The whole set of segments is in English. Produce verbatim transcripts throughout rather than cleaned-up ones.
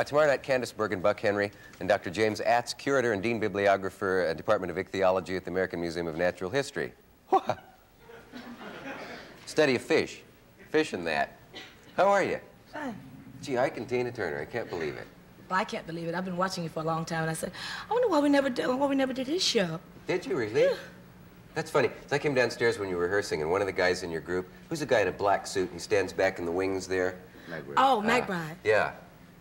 Uh, tomorrow night, Candace Bergen, Buck Henry, and Doctor James Atz, curator and dean bibliographer at Department of Ichthyology at the American Museum of Natural History. Study of fish. Fish and that. How are you? Fine. Gee, Ike and Tina Turner. I can't believe it. Well, I can't believe it. I've been watching you for a long time, and I said, I wonder why we never did, why we never did his show. Did you really? Yeah. That's funny. I came downstairs when you were rehearsing, and one of the guys in your group, who's a guy in a black suit, he stands back in the wings there. McBride. Oh, McBride. Uh, yeah.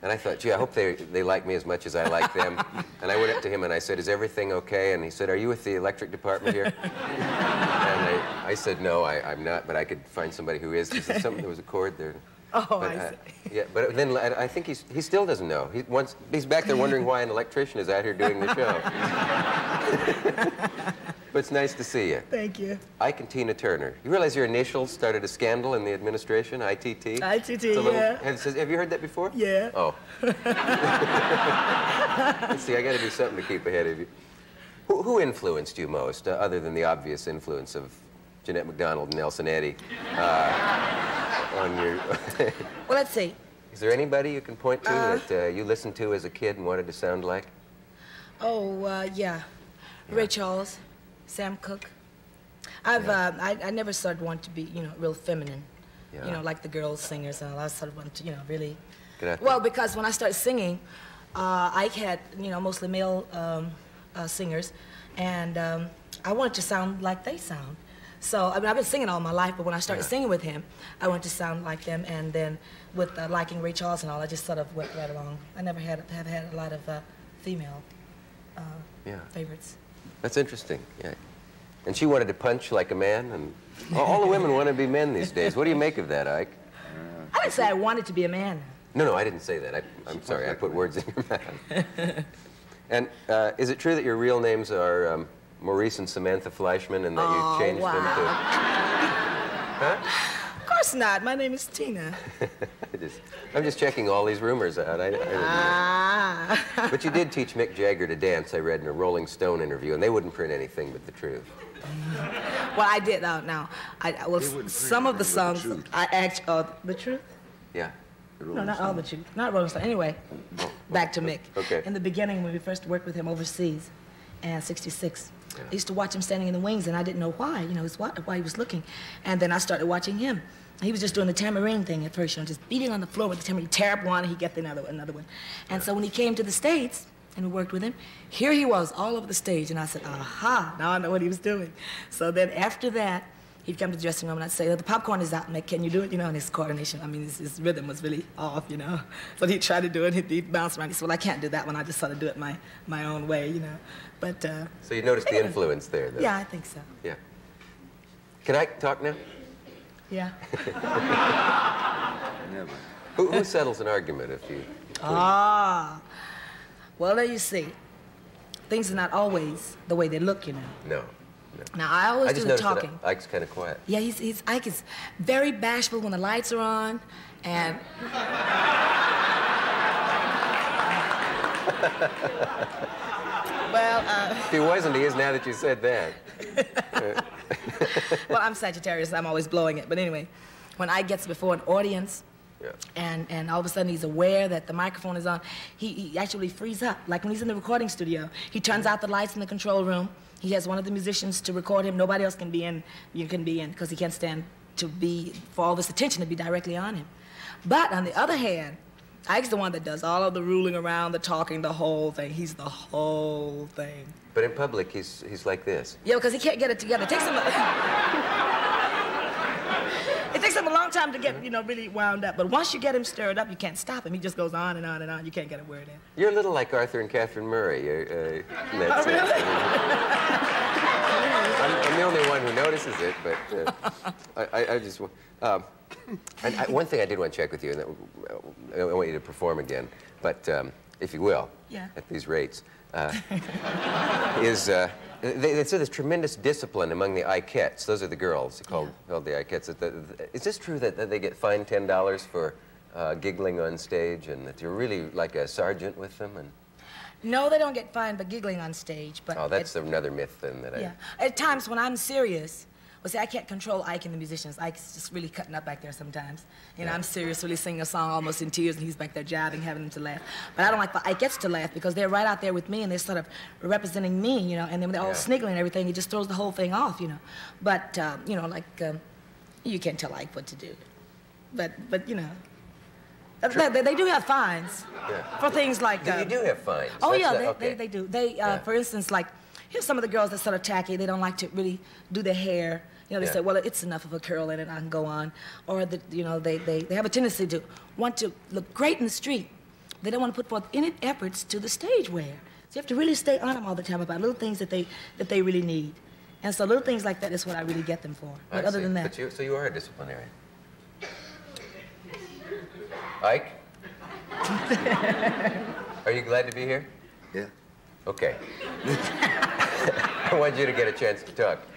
And I thought, gee, I hope they, they like me as much as I like them. And I went up to him and I said, is everything okay? And he said, are you with the electric department here? And I, I said, no, I, I'm not, but I could find somebody who is. He said, something, there was a cord there. Oh, but, I uh, see. Yeah, but then I think he's, he still doesn't know. He wants, he's back there wondering why an electrician is out here doing the show. But it's nice to see you. Thank you. Ike and Tina Turner. You realize your initials started a scandal in the administration, I T T? I T T, little, yeah. Have, have you heard that before? Yeah. Oh. Let's see, I got to do something to keep ahead of you. Who, who influenced you most, uh, other than the obvious influence of Jeanette McDonald and Nelson Eddy? Uh, on your... Well, let's see. Is there anybody you can point to uh, that uh, you listened to as a kid and wanted to sound like? Oh, uh, yeah. yeah. Ray Charles. Sam Cooke. I've, yeah. uh, I, I never sort of wanted to be, you know, real feminine. Yeah. You know, like the girls singers and all. I sort of wanted to, you know, really... Well, because when I started singing, uh, Ike had, you know, mostly male um, uh, singers, and um, I wanted to sound like they sound. So, I mean, I've been singing all my life, but when I started yeah. singing with him, I wanted to sound like them, and then with uh, liking Ray Charles and all, I just sort of went right along. I never had, have had a lot of uh, female uh, yeah. favorites. That's interesting, yeah. And she wanted to punch like a man, and all, all the women want to be men these days. What do you make of that, Ike? Uh, I didn't say I wanted to be a man. No, no, I didn't say that. I, I'm sorry, I put words in your mouth. And uh, is it true that your real names are um, Maurice and Samantha Fleischman, and that oh, you changed wow. them to... Huh? Of course not. My name is Tina. I just, I'm just checking all these rumors out. I, I didn't ah. know. But you did teach Mick Jagger to dance, I read in a Rolling Stone interview, and they wouldn't print anything but the truth. Well, I did out now. I, I well, some of the songs, the I actually, uh, the truth? Yeah. The no, not Stone. all the truth. Not Rolling Stone. Anyway, well, back to Mick. Okay. In the beginning, when we first worked with him overseas, and sixty-six, yeah. I used to watch him standing in the wings, and I didn't know why, you know, his, why he was looking. And then I started watching him. He was just doing the tambourine thing at first, you know, just beating on the floor with the tambourine. He'd tear up one, and he'd get another, another one. And so when he came to the States, and we worked with him, here he was all over the stage, and I said, aha, now I know what he was doing. So then after that, he'd come to the dressing room, and I'd say, the popcorn is out, Mick, can you do it? You know, and his coordination, I mean, his, his rhythm was really off, you know. But he'd try to do it, he'd, he'd bounce around. He said, well, I can't do that one, I just sort of do it my, my own way, you know. But, uh... So you noticed the influence there, though? Yeah, I think so. Yeah. Can I talk now? Yeah. Never. Who, who settles an argument if you... Ah. Well, there you see. Things are not always the way they look, you know. No. no. Now, I always I do the talking. That Ike's kind of quiet. Yeah, he's, he's... Ike is very bashful when the lights are on, and... Well, uh... If he wasn't, he is now that you said that. Well, I'm Sagittarius, I'm always blowing it. But anyway, when Ike gets before an audience, yeah. and, and all of a sudden he's aware that the microphone is on, he, he actually frees up. Like when he's in the recording studio, he turns out the lights in the control room. He has one of the musicians to record him. Nobody else can be in, you can be in, because he can't stand to be, for all this attention to be directly on him. But on the other hand, Ike's the one that does all of the ruling around, the talking, the whole thing. He's the whole thing. But in public, he's, he's like this. Yeah, because he can't get it together. It takes him a, it takes him a long time to get, you know, really wound up. But once you get him stirred up, you can't stop him. He just goes on and on and on. You can't get a word in. You're a little like Arthur and Catherine Murray. You're, uh, in that oh, sense. Really? I'm, I'm the only one who notices it, but uh, I, I, I just... Um, And I, one thing I did want to check with you, and that, I want you to perform again, but um, if you will, yeah. at these rates, uh, is uh, they, they say there's tremendous discipline among the Ikettes. Those are the girls called, yeah. called the Ikettes. Is this true that, that they get fined ten dollars for uh, giggling on stage, and that you're really like a sergeant with them? And... No, they don't get fined for giggling on stage. But oh, that's at, another myth then that yeah. I... At times when I'm serious, Well, see, I can't control Ike and the musicians. Ike's just really cutting up back there sometimes. You know, yeah. I'm seriously singing a song almost in tears, and he's back there jiving, having them to laugh. But I don't like the Ikettes to laugh because they're right out there with me, and they're sort of representing me, you know, and then they're all yeah. sniggling and everything. It just throws the whole thing off, you know. But, uh, you know, like, um, you can't tell Ike what to do. But, but you know. Sure. They, they do have fines yeah. for things like... Uh, you do have fines. Oh, That's yeah, they, okay. they, they do. They, uh, yeah. For instance, like, here's some of the girls that sort of tacky. They don't like to really do their hair. You know, they yeah. say, well, it's enough of a curl in it. I can go on. Or, the, you know, they, they, they have a tendency to want to look great in the street. They don't want to put forth any efforts to the stage wear. So you have to really stay on them all the time about little things that they, that they really need. And so little things like that is what I really get them for. But I other see. than that... But you, so you are a disciplinarian. Ike? Are you glad to be here? Yeah. Okay. I want you to get a chance to talk.